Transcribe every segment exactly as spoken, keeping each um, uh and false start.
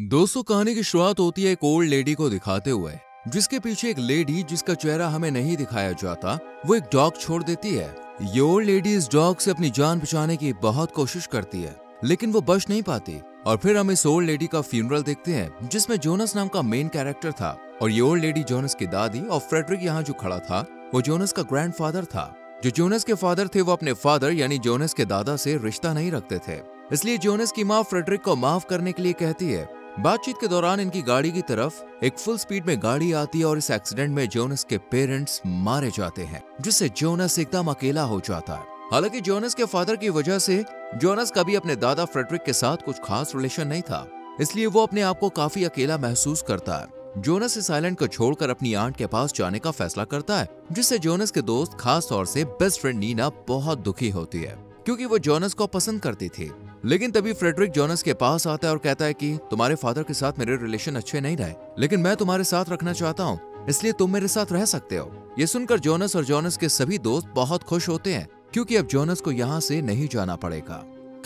दोस्तों, कहानी की शुरुआत होती है एक ओल्ड लेडी को दिखाते हुए, जिसके पीछे एक लेडी जिसका चेहरा हमें नहीं दिखाया जाता, वो एक डॉग छोड़ देती है। ये ओल्ड लेडी इस डॉग से अपनी जान बचाने की बहुत कोशिश करती है, लेकिन वो बच नहीं पाती। और फिर हम इस ओल्ड लेडी का फ्यूनरल देखते हैं, जिसमें जोनस नाम का मेन कैरेक्टर था। और ये ओल्ड लेडी जोनस की दादी और फ्रेडरिक यहाँ जो खड़ा था वो जोनस का ग्रैंडफादर था। जो जोनस के फादर थे वो अपने फादर यानी जोनस के दादा से रिश्ता नहीं रखते थे, इसलिए जोनस की माँ फ्रेडरिक को माफ करने के लिए कहती है। बातचीत के दौरान इनकी गाड़ी की तरफ एक फुल स्पीड में गाड़ी आती है और इस एक्सीडेंट में जोनस के पेरेंट्स मारे जाते हैं, जिससे जोनस एकदम अकेला हो जाता है। हालांकि जोनस के फादर की वजह से जोनस का भी अपने दादा फ्रेडरिक के साथ कुछ खास रिलेशन नहीं था, इसलिए वो अपने आप को काफी अकेला महसूस करता है। जोनस इस आइलैंड को छोड़कर अपनी आंट के पास जाने का फैसला करता है, जिससे जोनस के दोस्त खास तौर से बेस्ट फ्रेंड नीना बहुत दुखी होती है, क्योंकि वो जोनस को पसंद करती थी। लेकिन तभी फ्रेडरिक जोनस के पास आता है और कहता है कि तुम्हारे फादर के साथ मेरे रिलेशन अच्छे नहीं रहे, लेकिन मैं तुम्हारे साथ रखना चाहता हूँ, इसलिए तुम मेरे साथ रह सकते हो। ये सुनकर जोनस और जोनस के सभी दोस्त बहुत खुश होते हैं, क्योंकि अब जोनस को यहाँ से नहीं जाना पड़ेगा।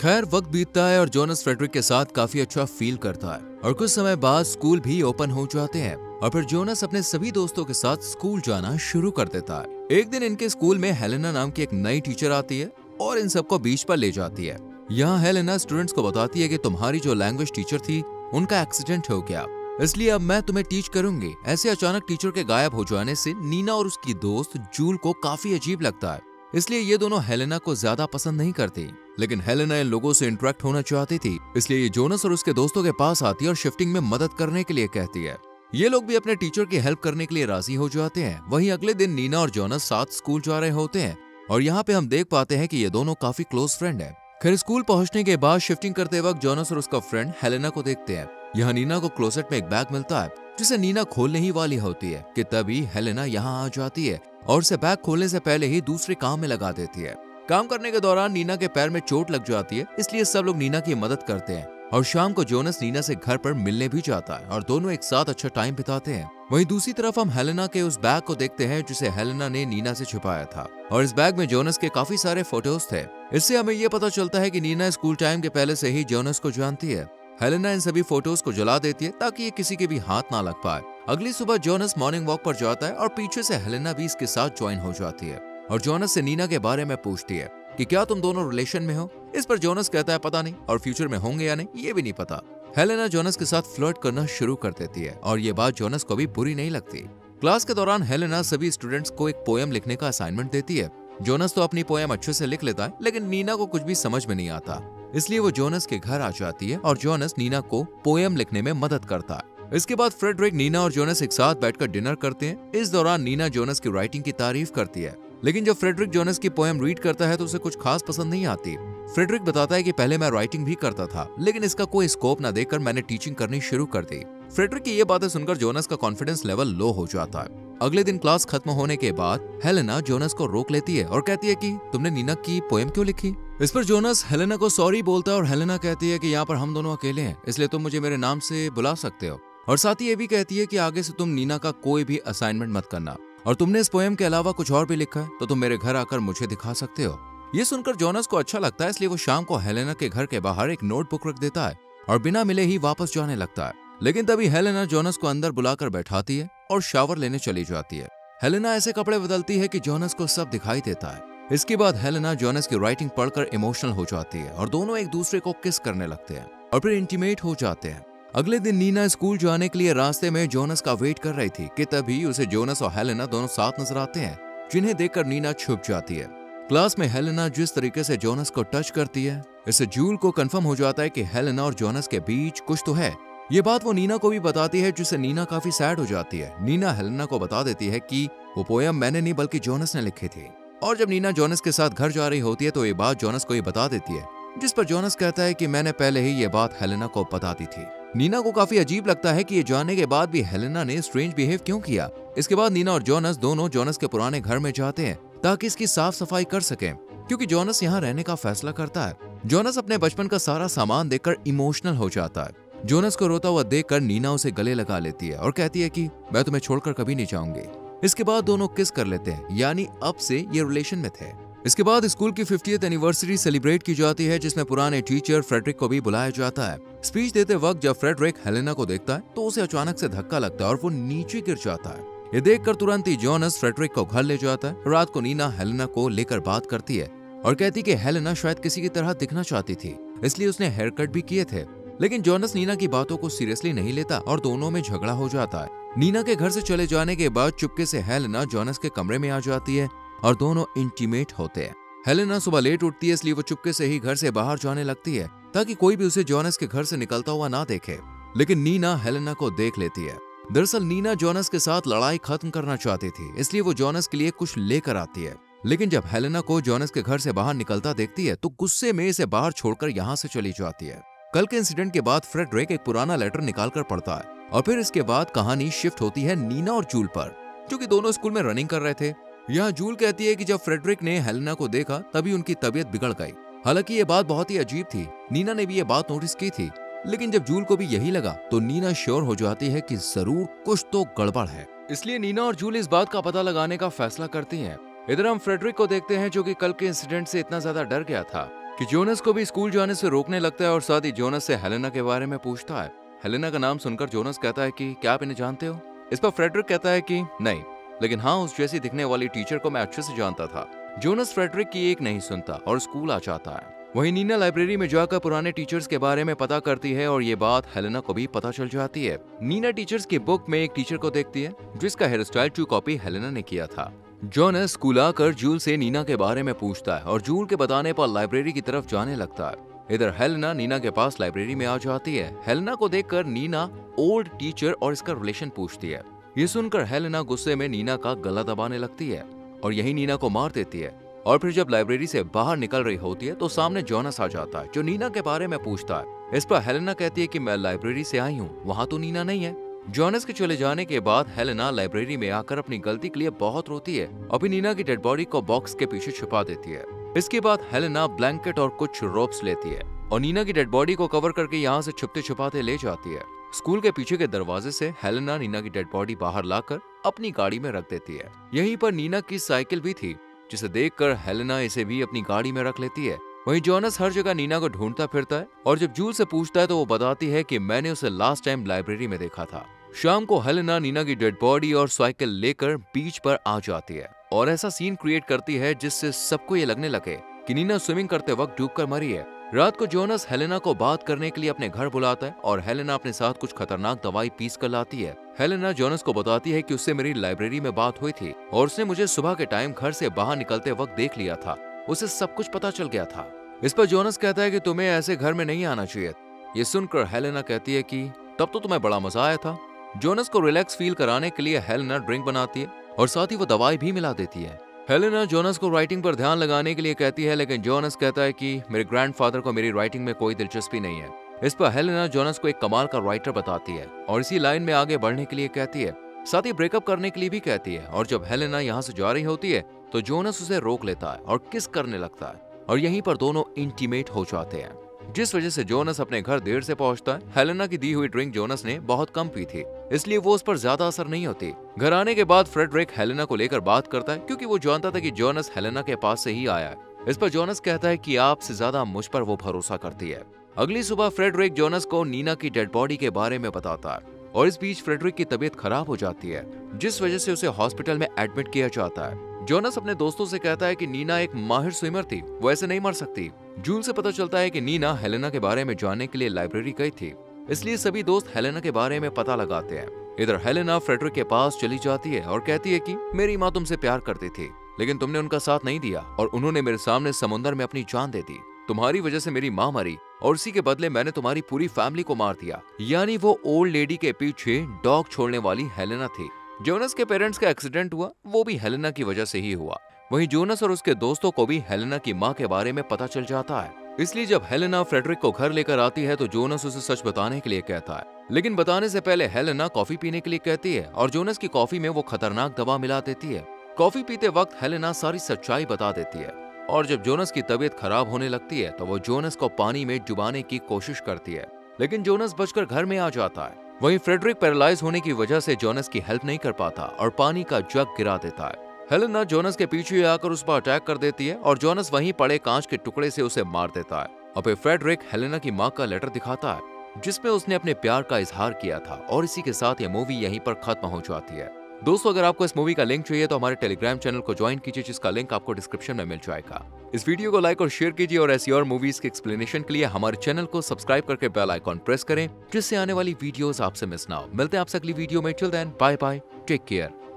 खैर, वक्त बीतता है और जोनस फ्रेडरिक के साथ काफी अच्छा फील करता है। और कुछ समय बाद स्कूल भी ओपन हो जाते हैं और फिर जोनस अपने सभी दोस्तों के साथ स्कूल जाना शुरू कर देता है। एक दिन इनके स्कूल में हेलेना नाम की एक नई टीचर आती है और इन सबको बीच पर ले जाती है। यहाँ हेलेना स्टूडेंट्स को बताती है कि तुम्हारी जो लैंग्वेज टीचर थी उनका एक्सीडेंट हो गया, इसलिए अब मैं तुम्हें टीच करूंगी। ऐसे अचानक टीचर के गायब हो जाने से नीना और उसकी दोस्त जूल को काफी अजीब लगता है, इसलिए ये दोनों हेलेना को ज्यादा पसंद नहीं करती। लेकिन हेलेना इन लोगों से इंटरेक्ट होना चाहती थी, इसलिए ये जोनस और उसके दोस्तों के पास आती है और शिफ्टिंग में मदद करने के लिए कहती है। ये लोग भी अपने टीचर की हेल्प करने के लिए राजी हो जाते हैं। वहीं अगले दिन नीना और जोनस साथ स्कूल जा रहे होते हैं और यहाँ पे हम देख पाते हैं कि ये दोनों काफी क्लोज फ्रेंड हैं। खैर, स्कूल पहुँचने के बाद शिफ्टिंग करते वक्त जोनस और उसका फ्रेंड हेलेना को देखते हैं। यहाँ नीना को क्लोसेट में एक बैग मिलता है, जिसे नीना खोलने ही वाली होती है कि तभी हेलेना यहाँ आ जाती है और उसे बैग खोलने से पहले ही दूसरे काम में लगा देती है। काम करने के दौरान नीना के पैर में चोट लग जाती है, इसलिए सब लोग नीना की मदद करते हैं। और शाम को जोनस नीना से घर पर मिलने भी जाता है और दोनों एक साथ अच्छा टाइम बिताते हैं। वहीं दूसरी तरफ हम हेलेना के उस बैग को देखते हैं जिसे हेलेना ने नीना से छुपाया था, और इस बैग में जोनस के काफी सारे फोटोज थे। इससे हमें ये पता चलता है कि नीना स्कूल टाइम के पहले से ही जोनस को जानती है। हेलेना इन सभी फोटोज को जला देती है ताकि ये किसी के भी हाथ ना लग पाए। अगली सुबह जोनस मॉर्निंग वॉक पर जाता है और पीछे से हेलेना भी इसके साथ ज्वाइन हो जाती है और जोनस से नीना के बारे में पूछती है कि क्या तुम दोनों रिलेशन में हो। इस पर जोनस कहता है पता नहीं, और फ्यूचर में होंगे या नहीं ये भी नहीं पता। हेलेना जोनस के साथ फ्लर्ट करना शुरू कर देती है और ये बात जोनस को भी बुरी नहीं लगती। क्लास के दौरान हेलेना सभी स्टूडेंट्स को एक पोएम लिखने का असाइनमेंट देती है। जोनस तो अपनी पोएम अच्छे से लिख लेता है, लेकिन नीना को कुछ भी समझ में नहीं आता, इसलिए वो जोनस के घर आ जाती है और जोनस नीना को पोएम लिखने में मदद करता है। इसके बाद फ्रेडरिक, नीना और जोनस एक साथ बैठकर डिनर करते हैं। इस दौरान नीना जोनस की राइटिंग की तारीफ करती है, लेकिन जब फ्रेडरिक जोनस की पोएम रीड करता है तो उसे कुछ खास पसंद नहीं आती। फ्रेडरिक बताता है कि पहले मैं राइटिंग भी करता था, लेकिन इसका कोई स्कोप न देकर मैंने टीचिंग करनी शुरू कर दी। फ्रेडरिक की ये बातें सुनकर जोनस का कॉन्फिडेंस लेवल लो हो जाता है। अगले दिन क्लास खत्म होने के बाद हेलेना जोनस को रोक लेती है और कहती है कि तुमने नीना की पोएम क्यों लिखी। इस पर जोनस हेलेना को सॉरी बोलता है और हेलेना कहती है कि यहाँ पर हम दोनों अकेले हैं, इसलिए तुम मुझे मेरे नाम से बुला सकते हो। और साथ ही ये भी कहती है कि आगे से तुम नीना का कोई भी असाइनमेंट मत करना, और तुमने इस पोएम के अलावा कुछ और भी लिखा है तो तुम मेरे घर आकर मुझे दिखा सकते हो। ये सुनकर जोनस को अच्छा लगता है, इसलिए वो शाम को हेलेना के घर के बाहर एक नोटबुक रख देता है और बिना मिले ही वापस जाने लगता है। लेकिन तभी हेलेना जोनस को अंदर बुलाकर बैठाती है और शावर लेने चली जाती है। हेलेना ऐसे कपड़े बदलती है कि जोनस को सब दिखाई देता है। इसके बाद हेलेना जोनस की राइटिंग पढ़कर इमोशनल हो जाती है और दोनों एक दूसरे को किस करने लगते हैं और फिर इंटीमेट हो जाते हैं। अगले दिन नीना स्कूल जाने के लिए रास्ते में जोनस का वेट कर रही थी कि तभी उसे जोनस और हेलेना दोनों साथ नजर आते हैं, जिन्हें देखकर नीना छुप जाती है। क्लास में हेलेना जिस तरीके से जोनस को टच करती है, इससे जूल को कंफर्म हो जाता है कि हेलेना और जोनस के बीच कुछ तो है। ये बात वो नीना को भी बताती है, जिससे नीना काफी सैड हो जाती है। नीना हेलेना को बता देती है कि वो पोयम मैंने नहीं बल्कि जोनस ने लिखी थी। और जब नीना जोनस के साथ घर जा रही होती है तो ये बात जोनस को ही बता देती है, जिस पर जोनस कहता है कि मैंने पहले ही ये बात हेलेना को बता दी थी। नीना को काफी अजीब लगता है कि ये जानने के बाद भी हेलेना ने स्ट्रेंज बिहेव क्यों किया। इसके बाद नीना और जोनस दोनों जोनस के पुराने घर में जाते हैं ताकि इसकी साफ सफाई कर सकें, क्योंकि जोनस यहाँ रहने का फैसला करता है। जोनस अपने बचपन का सारा सामान देखकर इमोशनल हो जाता है। जोनस को रोता हुआ देखकर नीना उसे गले लगा लेती है और कहती है कि मैं तुम्हें छोड़कर कभी नहीं जाऊंगी। इसके बाद दोनों किस कर लेते हैं, यानी अब से ये रिलेशन में थे। इसके बाद स्कूल की फिफ्टियथ एनिवर्सरी सेलिब्रेट की जाती है, जिसमें पुराने टीचर फ्रेडरिक को भी बुलाया जाता है। स्पीच देते वक्त जब फ्रेडरिक हेलेना को देखता है तो उसे अचानक से धक्का लगता है और वो नीचे गिर जाता है। ये देखकर तुरंत ही जोनस फ्रेडरिक को घर ले जाता है। रात को नीना हेलेना को लेकर बात करती है और कहती कि हेलेना शायद किसी की तरह दिखना चाहती थी, इसलिए उसने हेयर कट भी किए थे। लेकिन जोनस नीना की बातों को सीरियसली नहीं लेता और दोनों में झगड़ा हो जाता है। नीना के घर से चले जाने के बाद चुपके से हेलेना जोनस के कमरे में आ जाती है और दोनों इंटीमेट होते हैं। हेलेना सुबह लेट उठती है, इसलिए वो चुपके से ही घर से बाहर जाने लगती है ताकि कोई भी उसे जोनस के घर से निकलता हुआ ना देखे। लेकिन नीना हेलेना को देख लेती है। दरअसल नीना जोनस के साथ लड़ाई खत्म करना चाहती थी, इसलिए वो जोनस के लिए कुछ लेकर आती है। लेकिन जब हेलेना को जोनस के घर से बाहर निकलता देखती है तो गुस्से में इसे बाहर छोड़कर यहाँ से चली जाती है। कल के इंसिडेंट के बाद फ्रेडरिक एक पुराना लेटर निकालकर पढ़ता है और फिर इसके बाद कहानी शिफ्ट होती है नीना और जूल पर, जो कि दोनों स्कूल में रनिंग कर रहे थे। यहाँ जूल कहती है कि जब फ्रेडरिक ने हेलेना को देखा तभी उनकी तबीयत बिगड़ गई। हालांकि ये बात बहुत ही अजीब थी, नीना ने भी ये बात नोटिस की थी। लेकिन जब जूल को भी यही लगा तो नीना श्योर हो जाती है कि जरूर कुछ तो गड़बड़ है, इसलिए नीना और जूल इस बात का पता लगाने का फैसला करती है। इधर हम फ्रेडरिक को देखते हैं, जो कि कल के इंसिडेंट से इतना ज्यादा डर गया था कि जोनस को भी स्कूल जाने से रोकने लगता है और साथ ही जोनस से हेलेना के बारे में पूछता है। हेलेना का नाम सुनकर जोनस कहता है कि क्या आप इन्हें जानते हो? इस पर फ्रेडरिक कहता है कि नहीं, लेकिन हाँ, उस जैसी दिखने वाली टीचर को मैं अच्छे से जानता था। जोनस फ्रेडरिक की एक नहीं सुनता और स्कूल आ जाता है। वहीं नीना लाइब्रेरी में जाकर पुराने टीचर्स के बारे में पता करती है और ये बात हेलेना को भी पता चल जाती है। नीना टीचर्स की बुक में एक टीचर को देखती है जिसका hair style to copy Helena ने किया था। जोनस स्कूल आकर जूल से नीना के बारे में पूछता है और जूल के बताने पर लाइब्रेरी की तरफ जाने लगता है। इधर हेलेना नीना के पास लाइब्रेरी में आ जाती है। हेलेना को देखकर नीना ओल्ड टीचर और इसका रिलेशन पूछती है। ये सुनकर हेलेना गुस्से में नीना का गला दबाने लगती है और यही नीना को मार देती है। और फिर जब लाइब्रेरी से बाहर निकल रही होती है तो सामने जोनस आ जाता है, जो नीना के बारे में पूछता है। इस पर हेलेना कहती है कि मैं लाइब्रेरी से आई हूँ, वहाँ तो नीना नहीं है। जोनस के चले जाने के बाद हेलेना लाइब्रेरी में आकर अपनी गलती के लिए बहुत रोती है और फिर नीना की डेड बॉडी को बॉक्स के पीछे छुपा देती है। इसके बाद हेलेना ब्लैंकेट और कुछ रोप्स लेती है और नीना की डेड बॉडी को कवर करके यहाँ से छुपते छुपाते ले जाती है। स्कूल के पीछे के दरवाजे से हेलेना नीना की डेड बॉडी बाहर लाकर अपनी गाड़ी में रख देती है। यहीं पर नीना की साइकिल भी थी, जिसे देखकर हेलेना इसे भी अपनी गाड़ी में रख लेती है। वहीं जोनस हर जगह नीना को ढूंढता फिरता है और जब जूल से पूछता है तो वो बताती है कि मैंने उसे लास्ट टाइम लाइब्रेरी में देखा था। शाम को हेलेना नीना की डेड बॉडी और साइकिल लेकर बीच पर आ जाती है और ऐसा सीन क्रिएट करती है जिससे सबको ये लगने लगे कि नीना स्विमिंग करते वक्त डूबकर मरी है। रात को जोनस हेलेना को बात करने के लिए अपने घर बुलाता है और हेलेना अपने साथ कुछ खतरनाक दवाई पीस कर लाती है। हेलेना जोनस को बताती है कि उससे मेरी लाइब्रेरी में बात हुई थी और उसने मुझे सुबह के टाइम घर से बाहर निकलते वक्त देख लिया था, उसे सब कुछ पता चल गया था। इस पर जोनस कहता है कि तुम्हें ऐसे घर में नहीं आना चाहिए। ये सुनकर हेलेना कहती है कि तब तो तुम्हें बड़ा मजा आया था। जोनस को रिलैक्स फील कराने के लिए हेलेना ड्रिंक बनाती है और साथ ही वो दवाई भी मिला देती है। हेलेना जोनस को राइटिंग पर ध्यान लगाने के लिए कहती है, लेकिन जोनस कहता है कि मेरे ग्रैंडफादर को मेरी राइटिंग में कोई दिलचस्पी नहीं है। इस पर हेलेना जोनस को एक कमाल का राइटर बताती है और इसी लाइन में आगे बढ़ने के लिए कहती है, साथ ही ब्रेकअप करने के लिए भी कहती है। और जब हेलेना यहाँ से जा रही होती है तो जोनस उसे रोक लेता है और किस करने लगता है और यहीं पर दोनों इंटीमेट हो जाते हैं, जिस वजह से जोनस अपने घर देर से पहुंचता है। हेलेना की दी हुई ड्रिंक जोनस ने बहुत कम पी थी, इसलिए वो उस पर ज्यादा असर नहीं होती। घर आने के बाद फ्रेडरिक हेलेना को लेकर बात करता है क्योंकि वो जानता था कि जोनस हेलेना के पास से ही आया है। इस पर जोनस कहता है कि आपसे ज्यादा मुझ पर वो भरोसा करती है। अगली सुबह फ्रेडरिक जोनस को नीना की डेड बॉडी के बारे में बताता है और इस बीच फ्रेडरिक की तबीयत खराब हो जाती है, जिस वजह से उसे हॉस्पिटल में एडमिट किया जाता है। जोनस अपने दोस्तों से कहता है कि नीना एक माहिर स्विमर थी, वो ऐसे नहीं मर सकती। जूल से पता चलता है कि नीना हेलेना के बारे में जानने के लिए लाइब्रेरी गई थी, इसलिए सभी दोस्त हेलेना के बारे में पता लगाते हैं। इधर हेलेना फ्रेडरिक के पास चली जाती है और कहती है कि मेरी माँ तुमसे प्यार करती थी, लेकिन तुमने उनका साथ नहीं दिया और उन्होंने मेरे सामने समुद्र में अपनी जान दे दी। तुम्हारी वजह से मेरी माँ मरी और उसी के बदले मैंने तुम्हारी पूरी फैमिली को मार दिया। यानी वो ओल्ड लेडी के पीछे डॉग छोड़ने वाली हेलेना थी। जोनस के पेरेंट्स का एक्सीडेंट हुआ, वो भी हेलेना की वजह से ही हुआ। वहीं जोनस और उसके दोस्तों को भी हेलेना की मां के बारे में पता चल जाता है, इसलिए जब हेलेना फ्रेडरिक को घर लेकर आती है तो जोनस उसे सच बताने के लिए कहता है। लेकिन बताने से पहले हेलेना कॉफी पीने के लिए कहती है और जोनस की कॉफी में वो खतरनाक दवा मिला देती है। कॉफी पीते वक्त हेलेना सारी सच्चाई बता देती है और जब जोनस की तबीयत खराब होने लगती है तो वो जोनस को पानी में डुबाने की कोशिश करती है, लेकिन जोनस बचकर घर में आ जाता है। वहीं फ्रेडरिक पैरालाइज होने की वजह से जोनस की हेल्प नहीं कर पाता और पानी का जग गिरा देता है। हेलेना जोनस के पीछे आकर उस पर अटैक कर देती है और जोनस वहीं पड़े कांच के टुकड़े से उसे मार देता है। और फिर फ्रेडरिक हेलेना की माँ का लेटर दिखाता है जिसमें उसने अपने प्यार का इजहार किया था। और इसी के साथ ये मूवी यहीं पर खत्म हो जाती है। दोस्तों, अगर आपको इस मूवी का लिंक चाहिए तो हमारे टेलीग्राम चैनल को ज्वाइन कीजिए, जिसका लिंक आपको डिस्क्रिप्शन में मिल जाएगा। इस वीडियो को लाइक और शेयर कीजिए और ऐसी और मूवीज के एक्सप्लेनेशन के लिए हमारे चैनल को सब्सक्राइब करके बेल आइकॉन प्रेस करें, जिससे आने वाली वीडियोस आपसे मिस ना हो। मिलते हैं आपसे अगली वीडियो में। Till then, bye bye, take care.